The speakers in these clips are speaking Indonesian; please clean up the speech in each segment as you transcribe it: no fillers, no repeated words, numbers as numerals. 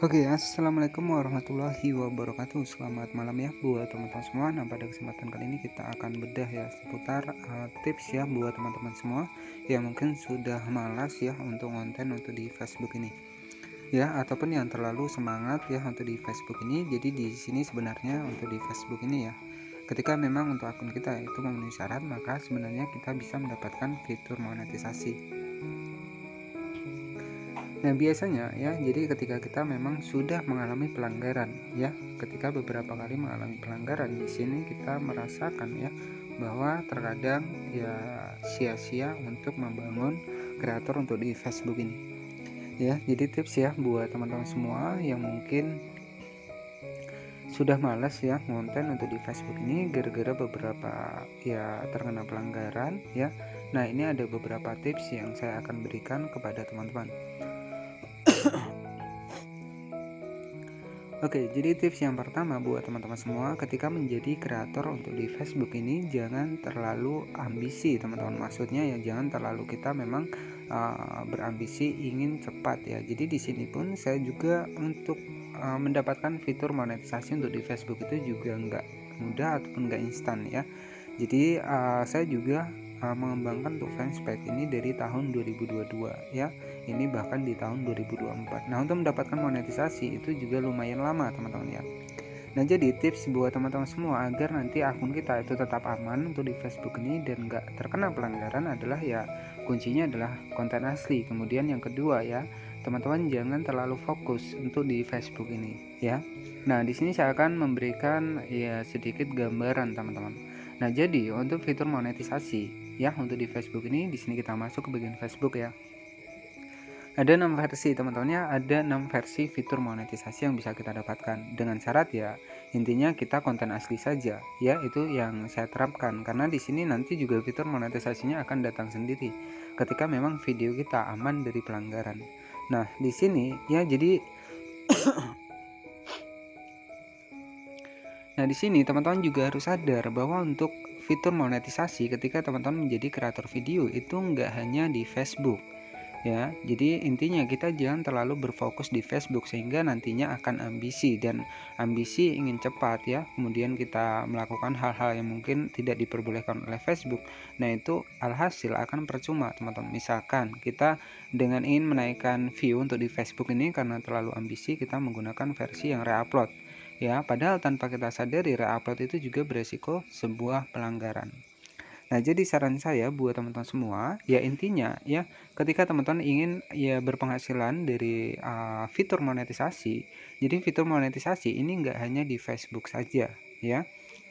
Oke, assalamualaikum warahmatullahi wabarakatuh. Selamat malam ya buat teman-teman semua. Nah, pada kesempatan kali ini kita akan bedah ya seputar tips ya buat teman-teman semua yang mungkin sudah malas ya untuk konten untuk di Facebook ini ya, ataupun yang terlalu semangat ya untuk di Facebook ini. Jadi di sini sebenarnya untuk di Facebook ini ya, ketika memang untuk akun kita itu memenuhi syarat, maka sebenarnya kita bisa mendapatkan fitur monetisasi. Nah, biasanya ya, jadi ketika kita memang sudah mengalami pelanggaran ya, ketika beberapa kali mengalami pelanggaran, di sini kita merasakan ya bahwa terkadang ya sia-sia untuk membangun kreator untuk di Facebook ini. Ya, jadi tips ya buat teman-teman semua yang mungkin sudah malas ya konten untuk di Facebook ini gara-gara beberapa ya terkena pelanggaran ya. Nah, ini ada beberapa tips yang saya akan berikan kepada teman-teman. Oke, jadi tips yang pertama buat teman-teman semua, ketika menjadi kreator untuk di Facebook ini jangan terlalu ambisi teman-teman. Maksudnya ya jangan terlalu kita memang berambisi ingin cepat ya. Jadi di sini pun saya juga untuk mendapatkan fitur monetisasi untuk di Facebook itu juga nggak mudah ataupun nggak instan ya. Jadi saya juga mengembangkan untuk fanspage ini dari tahun 2022 ya, ini bahkan di tahun 2024. Nah, untuk mendapatkan monetisasi itu juga lumayan lama teman-teman ya. Nah, jadi tips buat teman-teman semua agar nanti akun kita itu tetap aman untuk di Facebook ini dan nggak terkena pelanggaran adalah ya kuncinya adalah konten asli. Kemudian yang kedua ya, teman-teman jangan terlalu fokus untuk di Facebook ini ya. Nah, di sini saya akan memberikan ya sedikit gambaran teman-teman. Nah, jadi untuk fitur monetisasi ya untuk di Facebook ini, di sini kita masuk ke bagian Facebook ya. Ada 6 versi teman-temannya, ada 6 versi fitur monetisasi yang bisa kita dapatkan dengan syarat ya intinya kita konten asli saja ya, itu yang saya terapkan karena di sini nanti juga fitur monetisasinya akan datang sendiri ketika memang video kita aman dari pelanggaran. Nah, di sini ya jadi nah, di sini teman-teman juga harus sadar bahwa untuk fitur monetisasi ketika teman-teman menjadi kreator video itu nggak hanya di Facebook. Ya, jadi intinya kita jangan terlalu berfokus di Facebook sehingga nantinya akan ambisi dan ambisi ingin cepat ya. Kemudian kita melakukan hal-hal yang mungkin tidak diperbolehkan oleh Facebook. Nah, itu alhasil akan percuma teman-teman. Misalkan kita dengan ingin menaikkan view untuk di Facebook ini karena terlalu ambisi, kita menggunakan versi yang reupload ya, padahal tanpa kita sadari reupload itu juga beresiko sebuah pelanggaran. Nah, jadi saran saya buat teman-teman semua ya, intinya ya ketika teman-teman ingin ya berpenghasilan dari fitur monetisasi, jadi fitur monetisasi ini nggak hanya di Facebook saja ya.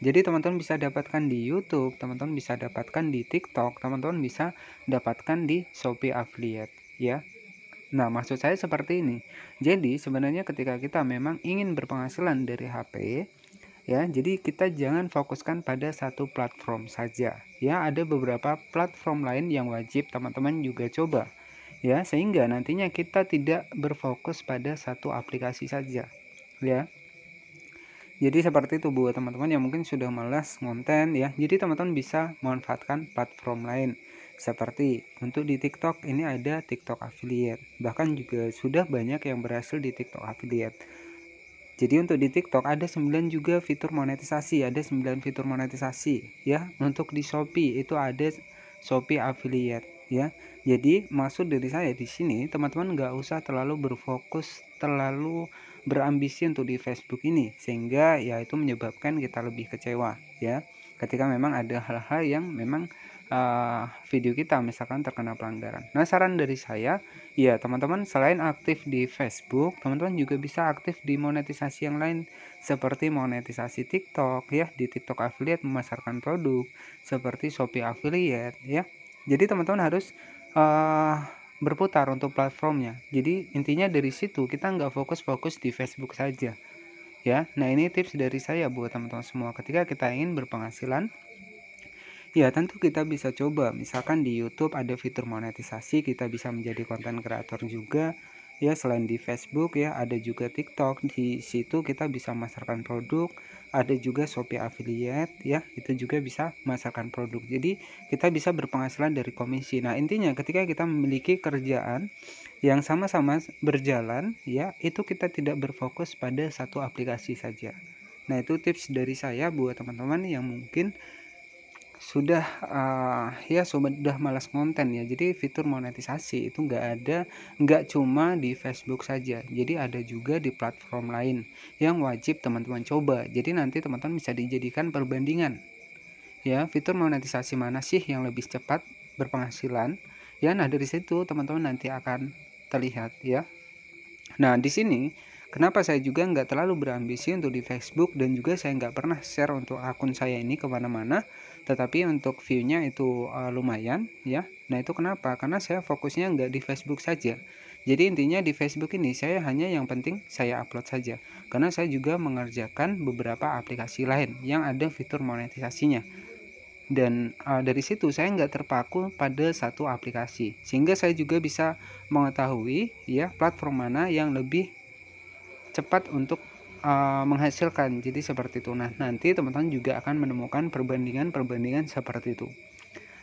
Jadi teman-teman bisa dapatkan di YouTube, teman-teman bisa dapatkan di TikTok, teman-teman bisa dapatkan di Shopee Affiliate ya. Nah, maksud saya seperti ini. Jadi sebenarnya ketika kita memang ingin berpenghasilan dari HP ya, jadi kita jangan fokuskan pada satu platform saja ya, ada beberapa platform lain yang wajib teman-teman juga coba ya, sehingga nantinya kita tidak berfokus pada satu aplikasi saja ya. Jadi seperti itu buat teman-teman yang mungkin sudah malas konten ya, jadi teman-teman bisa memanfaatkan platform lain seperti untuk di TikTok ini ada TikTok Affiliate, bahkan juga sudah banyak yang berhasil di TikTok Affiliate. Jadi untuk di TikTok ada 9 juga fitur monetisasi, ada 9 fitur monetisasi ya. Untuk di Shopee itu ada Shopee Affiliate ya. Jadi maksud dari saya di sini teman-teman nggak usah terlalu berfokus, terlalu berambisi untuk di Facebook ini sehingga ya itu menyebabkan kita lebih kecewa ya. Ketika memang ada hal-hal yang memang video kita misalkan terkena pelanggaran. Nah, saran dari saya ya teman-teman, selain aktif di Facebook, teman-teman juga bisa aktif di monetisasi yang lain seperti monetisasi TikTok ya, di TikTok Affiliate memasarkan produk seperti Shopee Affiliate ya. Jadi teman-teman harus berputar untuk platformnya. Jadi intinya dari situ kita nggak fokus di Facebook saja ya. Nah, ini tips dari saya buat teman-teman semua ketika kita ingin berpenghasilan. Ya, tentu kita bisa coba misalkan di YouTube ada fitur monetisasi, kita bisa menjadi konten kreator juga ya. Selain di Facebook ya, ada juga TikTok. Di situ kita bisa memasarkan produk, ada juga Shopee affiliate ya, itu juga bisa memasarkan produk. Jadi kita bisa berpenghasilan dari komisi. Nah, intinya ketika kita memiliki kerjaan yang sama-sama berjalan ya, itu kita tidak berfokus pada satu aplikasi saja. Nah, itu tips dari saya buat teman-teman yang mungkin sudah sudah malas konten ya. Jadi fitur monetisasi itu nggak cuma di Facebook saja, jadi ada juga di platform lain yang wajib teman-teman coba. Jadi nanti teman-teman bisa dijadikan perbandingan ya, fitur monetisasi mana sih yang lebih cepat berpenghasilan ya. Nah, dari situ teman-teman nanti akan terlihat ya. Nah, di sini kenapa saya juga nggak terlalu berambisi untuk di Facebook, dan juga saya nggak pernah share untuk akun saya ini kemana-mana, tetapi untuk view-nya itu lumayan ya. Nah, itu kenapa? Karena saya fokusnya nggak di Facebook saja. Jadi intinya di Facebook ini saya hanya yang penting saya upload saja, karena saya juga mengerjakan beberapa aplikasi lain yang ada fitur monetisasinya. Dan dari situ saya nggak terpaku pada satu aplikasi, sehingga saya juga bisa mengetahui ya platform mana yang lebih cepat untuk menghasilkan. Jadi seperti itu. Nah, nanti teman-teman juga akan menemukan perbandingan-perbandingan seperti itu.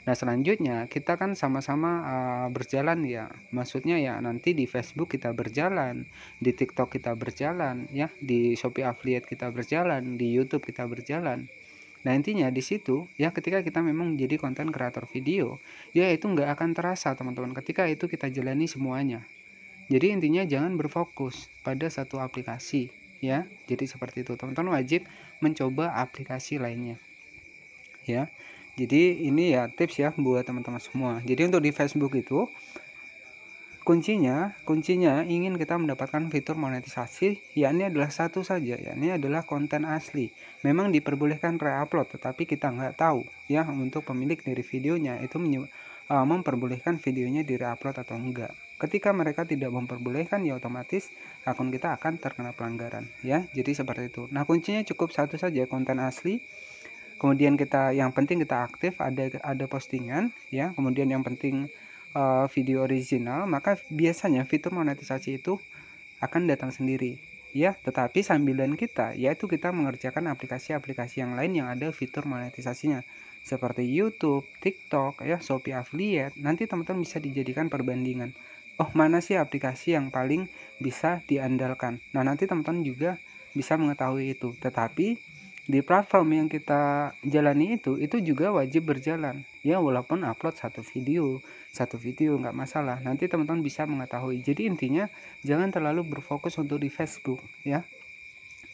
Nah, selanjutnya kita kan sama-sama berjalan ya, maksudnya ya nanti di Facebook kita berjalan, di TikTok kita berjalan ya, di Shopee affiliate kita berjalan, di YouTube kita berjalan. Nah, intinya di situ ya, ketika kita memang jadi konten kreator video ya, itu nggak akan terasa teman-teman ketika itu kita jalani semuanya. Jadi intinya jangan berfokus pada satu aplikasi ya. Jadi seperti itu, teman-teman wajib mencoba aplikasi lainnya ya. Jadi ini ya tips ya buat teman-teman semua. Jadi untuk di Facebook itu kuncinya ingin kita mendapatkan fitur monetisasi yakni adalah satu saja, yakni adalah konten asli. Memang diperbolehkan re-upload, tetapi kita nggak tahu ya untuk pemilik dari videonya itu memperbolehkan videonya di-re-upload atau enggak. Ketika mereka tidak memperbolehkan, ya otomatis akun kita akan terkena pelanggaran ya. Jadi seperti itu. Nah, kuncinya cukup satu saja, konten asli. Kemudian kita yang penting kita aktif, ada postingan ya. Kemudian yang penting video original, maka biasanya fitur monetisasi itu akan datang sendiri ya. Tetapi sambilan kita yaitu kita mengerjakan aplikasi-aplikasi yang lain yang ada fitur monetisasinya, seperti YouTube, TikTok, ya, Shopee affiliate. Nanti teman-teman bisa dijadikan perbandingan. Oh, mana sih aplikasi yang paling bisa diandalkan? Nah, nanti teman-teman juga bisa mengetahui itu. Tetapi di platform yang kita jalani itu juga wajib berjalan. Ya, walaupun upload satu video nggak masalah. Nanti teman-teman bisa mengetahui. Jadi intinya jangan terlalu berfokus untuk di Facebook ya.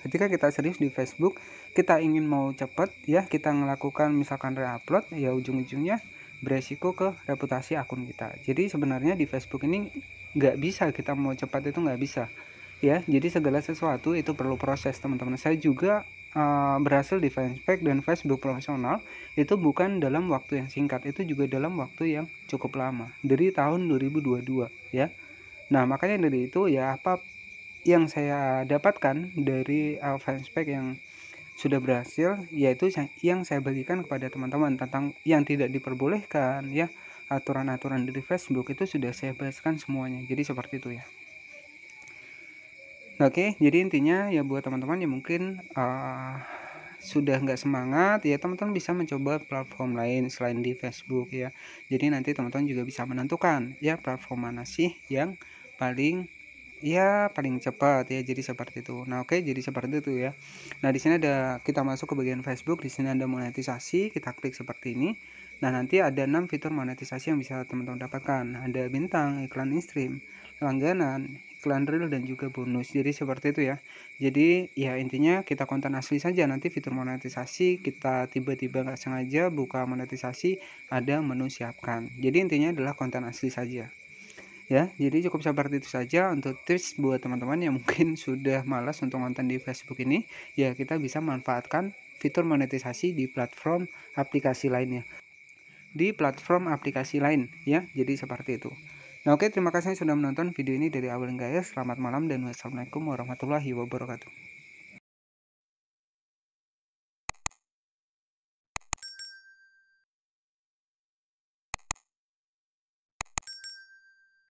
Ketika kita serius di Facebook, kita ingin mau cepat ya, kita melakukan misalkan re-upload ya, ujung-ujungnya beresiko ke reputasi akun kita. Jadi sebenarnya di Facebook ini nggak bisa kita mau cepat, itu nggak bisa ya. Jadi segala sesuatu itu perlu proses teman-teman. Saya juga berhasil di Fanspage dan Facebook profesional itu bukan dalam waktu yang singkat, itu juga dalam waktu yang cukup lama, dari tahun 2022 ya. Nah, makanya dari itu ya, apa yang saya dapatkan dari Fanspage yang sudah berhasil yaitu yang saya bagikan kepada teman-teman, tentang yang tidak diperbolehkan ya, aturan-aturan dari Facebook itu sudah saya bahaskan semuanya. Jadi seperti itu ya. Oke, jadi intinya ya buat teman-teman yang mungkin sudah nggak semangat ya, teman-teman bisa mencoba platform lain selain di Facebook ya. Jadi nanti teman-teman juga bisa menentukan ya platform mana sih yang paling cepat ya. Jadi seperti itu. Nah, oke, jadi seperti itu ya. Nah, di sini ada, kita masuk ke bagian Facebook. Di sini ada monetisasi, kita klik seperti ini. Nah, nanti ada 6 fitur monetisasi yang bisa teman-teman dapatkan. Ada bintang, iklan in-stream, langganan, iklan reel, dan juga bonus. Jadi seperti itu ya. Jadi ya intinya kita konten asli saja. Nanti fitur monetisasi kita tiba-tiba nggak sengaja buka monetisasi, ada menu siapkan. Jadi intinya adalah konten asli saja ya. Jadi cukup seperti itu saja untuk tips buat teman-teman yang mungkin sudah malas untuk konten di Facebook ini ya. Kita bisa manfaatkan fitur monetisasi di platform aplikasi lainnya, di platform aplikasi lain ya. Jadi seperti itu. Nah, oke, terima kasih sudah menonton video ini dari awal hingga akhir. Selamat malam dan wassalamualaikum warahmatullahi wabarakatuh.